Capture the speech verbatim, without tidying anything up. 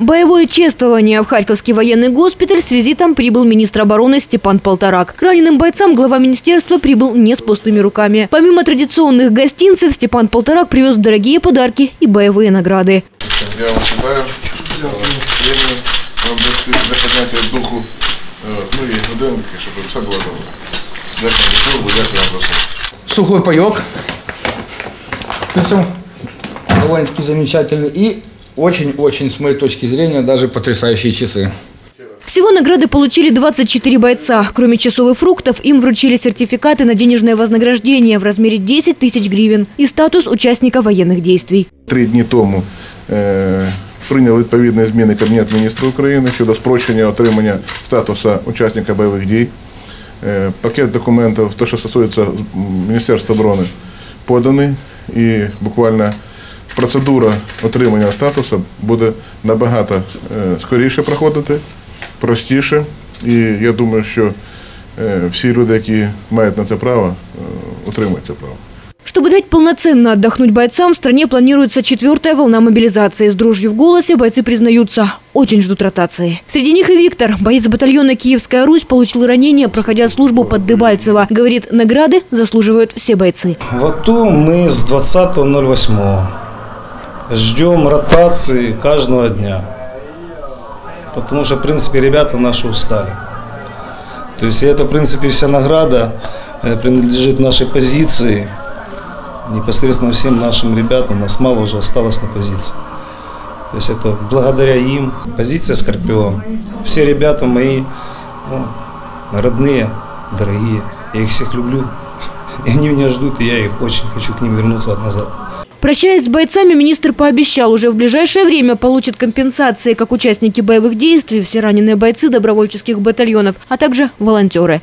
Боевое чествование в Харьковский военный госпиталь с визитом прибыл министр обороны Степан Полторак. К раненым бойцам глава министерства прибыл не с пустыми руками. Помимо традиционных гостинцев, Степан Полторак привез дорогие подарки и боевые награды. Я вам желаю для поднятия духу, ну и ДНК, чтобы все было добро. Сухой паёк. Довольно-таки замечательный и очень-очень, с моей точки зрения, даже потрясающие часы. Всего награды получили двадцать четыре бойца. Кроме часов и фруктов, им вручили сертификаты на денежное вознаграждение в размере десять тысяч гривен и статус участника военных действий. Три дни тому э, принял відповідні зміни Кабінет міністрів України щодо спрощення отримання статуса учасника бойових дій. Э, пакет документів, то, що стосується Міністерства оборони, поданий і буквально процедура отримання статусу буде набагато скоріше проходити, простіше. І я думаю, що всі люди, які мають на це право, отримають це право. Чтобы дать полноценно отдохнуть бойцам, в стране планируется четвертая волна мобилизации. С дрожью в голосе бойцы признаются, очень ждут ротации. Среди них и Виктор, боец батальона «Киевская Русь», получил ранение, проходя службу под Дебальцево. Говорит, награды заслуживают все бойцы. В АТО мы с двадцатого ноль восьмого ждем ротации каждого дня, потому что, в принципе, ребята наши устали. То есть это, в принципе, вся награда принадлежит нашей позиции. Непосредственно всем нашим ребятам, нас мало уже осталось на позиции. То есть это благодаря им. Позиция «Скорпион». Все ребята мои, ну, родные, дорогие. Я их всех люблю. И они меня ждут, и я их очень хочу к ним вернуться назад. Прощаясь с бойцами, министр пообещал, уже в ближайшее время получат компенсации как участники боевых действий все раненые бойцы добровольческих батальонов, а также волонтеры.